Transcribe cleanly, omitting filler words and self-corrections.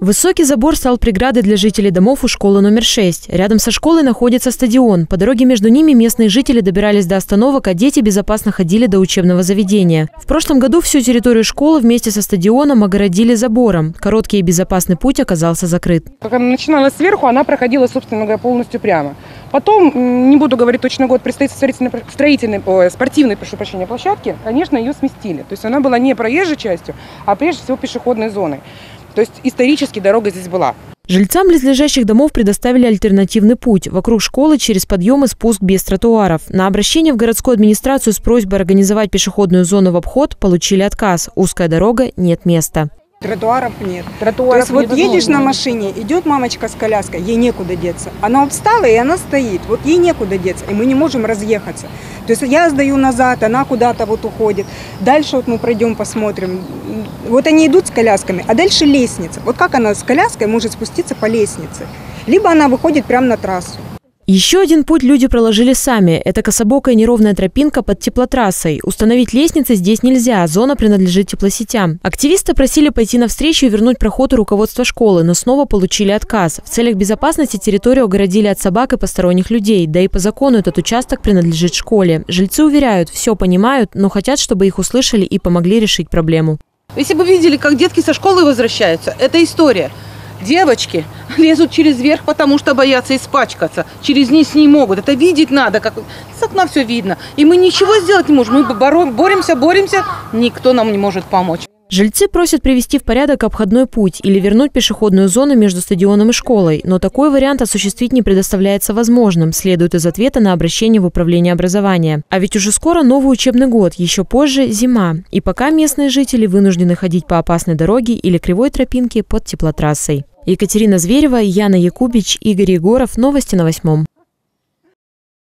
Высокий забор стал преградой для жителей домов у школы номер 6. Рядом со школой находится стадион. По дороге между ними местные жители добирались до остановок, а дети безопасно ходили до учебного заведения. В прошлом году всю территорию школы вместе со стадионом огородили забором. Короткий и безопасный путь оказался закрыт. Когда она начиналась сверху, она проходила, собственно говоря, полностью прямо. Потом, не буду говорить точно год, предстоит спортивной площадки, конечно, ее сместили. То есть она была не проезжей частью, а прежде всего пешеходной зоной. То есть исторически дорога здесь была. Жильцам близлежащих домов предоставили альтернативный путь. Вокруг школы через подъем и спуск без тротуаров. На обращение в городскую администрацию с просьбой организовать пешеходную зону в обход получили отказ. Узкая дорога, нет места. Тротуаров нет. Тротуаров То есть вот едешь на машине, идет мамочка с коляской, ей некуда деться. Она встала и она стоит, вот ей некуда деться, и мы не можем разъехаться. То есть я сдаю назад, она куда-то вот уходит. Дальше вот мы пройдем, посмотрим. Вот они идут с колясками, а дальше лестница. Вот как она с коляской может спуститься по лестнице? Либо она выходит прямо на трассу. Еще один путь люди проложили сами. Это кособокая неровная тропинка под теплотрассой. Установить лестницы здесь нельзя, зона принадлежит теплосетям. Активисты просили пойти навстречу и вернуть проход у руководства школы, но снова получили отказ. В целях безопасности территорию огородили от собак и посторонних людей. Да и по закону этот участок принадлежит школе. Жильцы уверяют, все понимают, но хотят, чтобы их услышали и помогли решить проблему. Если бы видели, как детки со школы возвращаются, это история. Девочки лезут через верх, потому что боятся испачкаться. Через низ не могут. Это видеть надо. Как... С окна все видно. И мы ничего сделать не можем. Мы боремся. Никто нам не может помочь. Жильцы просят привести в порядок обходной путь или вернуть пешеходную зону между стадионом и школой. Но такой вариант осуществить не предоставляется возможным, следует из ответа на обращение в управление образования. А ведь уже скоро новый учебный год, еще позже – зима. И пока местные жители вынуждены ходить по опасной дороге или кривой тропинке под теплотрассой. Екатерина Зверева, Яна Якубич, Игорь Егоров. Новости на 8.